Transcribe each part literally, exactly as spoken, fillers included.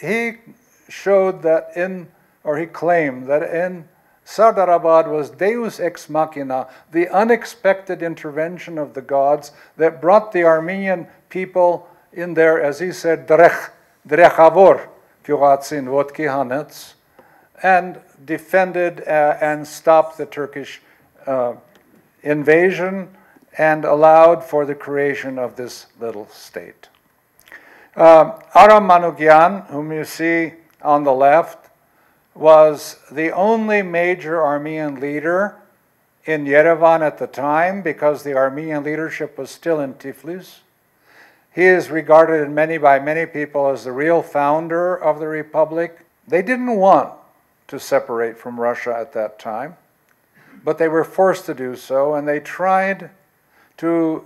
he showed that in, or he claimed that in Sadarabad was Deus Ex Machina, the unexpected intervention of the gods that brought the Armenian people in there, as he said, drech, drechavor, pyugatsin votkihanets, and defended uh, and stopped the Turkish uh, invasion and allowed for the creation of this little state. Uh, Aram Manugyan, whom you see on the left, was the only major Armenian leader in Yerevan at the time, because the Armenian leadership was still in Tiflis. He is regarded in many, by many people as the real founder of the republic. They didn't want to separate from Russia at that time, but they were forced to do so, and they tried to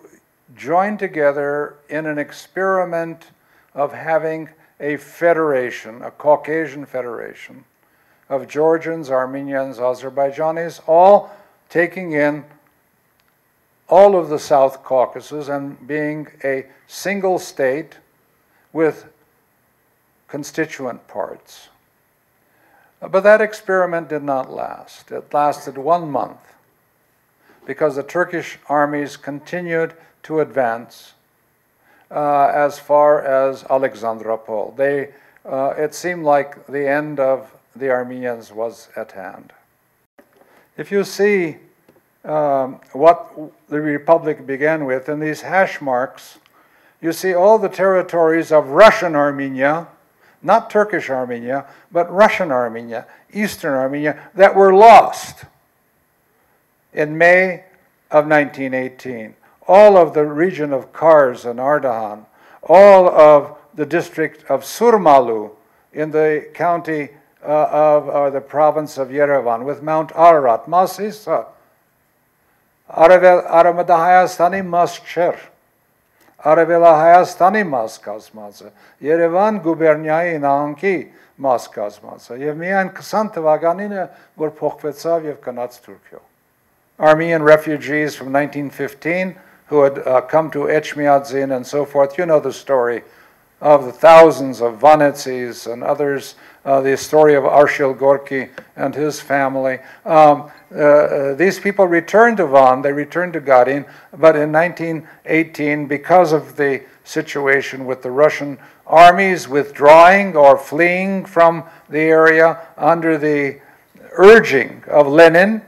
join together in an experiment of having a federation, a Caucasian federation, of Georgians, Armenians, Azerbaijanis, all taking in all of the South Caucasus and being a single state with constituent parts. But that experiment did not last. It lasted one month because the Turkish armies continued to advance uh, as far as Alexandropol. They, uh, it seemed like the end of the Armenians was at hand. If you see um, what the Republic began with in these hash marks, you see all the territories of Russian Armenia, not Turkish Armenia, but Russian Armenia, Eastern Armenia, that were lost in May of nineteen eighteen. All of the region of Kars and Ardahan, all of the district of Surmalu in the county uh, of uh, the province of Yerevan, with Mount Ararat, Masisa, Aramadahayastani Mascher, Արևելահայաստանի մաս կազմած է, Երևան գուբերնիայի նահանգի մաս կազմած է, եւ միայն twenty թվականին է, որ փոխվեցավ եւ կնաց Թուրքիա. Armenian refugees from nineteen fifteen who had uh, come to Etchmiadzin and so forth. You know the story of the thousands of Vanetsis and others, uh, the story of Arshil Gorky and his family. Um, uh, these people returned to Van, they returned to Garin, but in nineteen eighteen, because of the situation with the Russian armies withdrawing or fleeing from the area under the urging of Lenin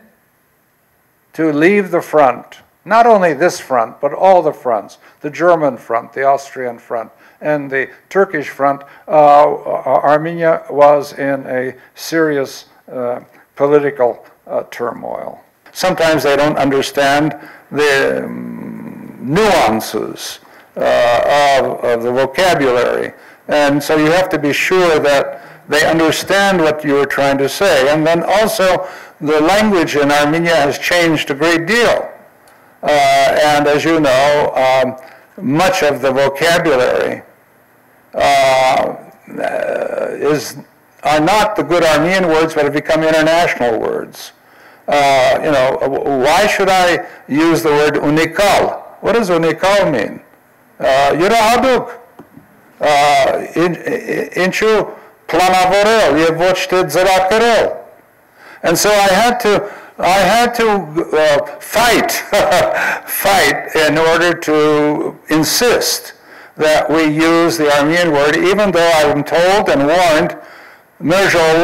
to leave the front, not only this front, but all the fronts, the German front, the Austrian front, and the Turkish front, uh, Armenia was in a serious uh, political uh, turmoil. Sometimes they don't understand the um, nuances uh, of, of the vocabulary. And so you have to be sure that they understand what you were trying to say. And then also, the language in Armenia has changed a great deal. Uh, and as you know, um, much of the vocabulary uh, is, are not the good Armenian words, but have become international words. Uh, you know, why should I use the word unikal? What does unikal mean? Yurahaduk, inchu planavorel, yevochte zerakerel. And so I had to I had to uh, fight, fight in order to insist that we use the Armenian word, even though I am told and warned, uh,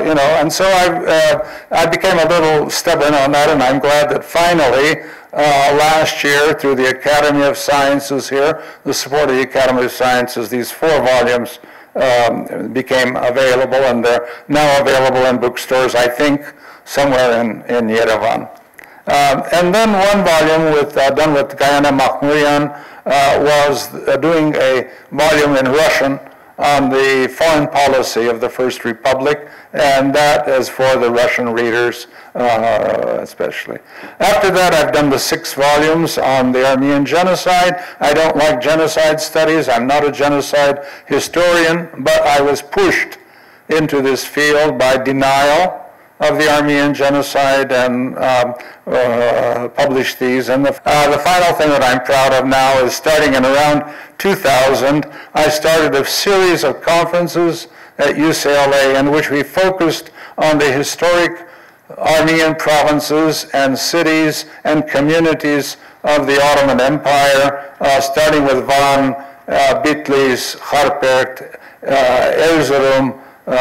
you know, and so I, uh, I became a little stubborn on that, and I'm glad that finally, Uh, last year, through the Academy of Sciences here, the support of the Academy of Sciences, these four volumes um, became available, and they're now available in bookstores, I think, somewhere in, in Yerevan. Um, and then one volume with uh, Dunbut Gyanamakhnryan uh, was uh, doing a volume in Russian on the foreign policy of the First Republic, and that is for the Russian readers uh, especially. After that, I've done the six volumes on the Armenian genocide. I don't like genocide studies. I'm not a genocide historian, but I was pushed into this field by denial of the Armenian genocide and um, uh, published these. And the, uh, the final thing that I'm proud of now is starting in around two thousand, I started a series of conferences at U C L A in which we focused on the historic Armenian provinces and cities and communities of the Ottoman Empire, uh, starting with Van, uh, Bitlis, Harpert, uh, Erzurum, uh,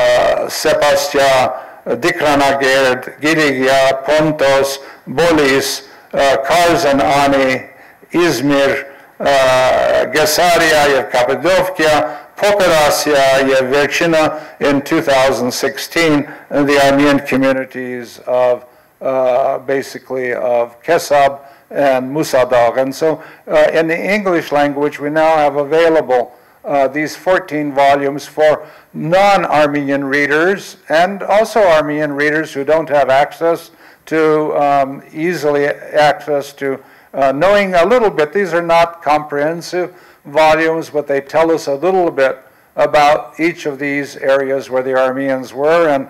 Sepastia, Dikranagert, Girigya, Pontos, Bolis, uh, Karzanani, Izmir, uh, Gesaria, Kappadokya, Poperasya, Verchina in two thousand sixteen, and the Armenian communities of uh, basically of Kesab and Musadagh. And so uh, in the English language, we now have available Uh, these fourteen volumes for non-Armenian readers and also Armenian readers who don't have access to um, easily access to uh, knowing a little bit. These are not comprehensive volumes, but they tell us a little bit about each of these areas where the Armenians were, and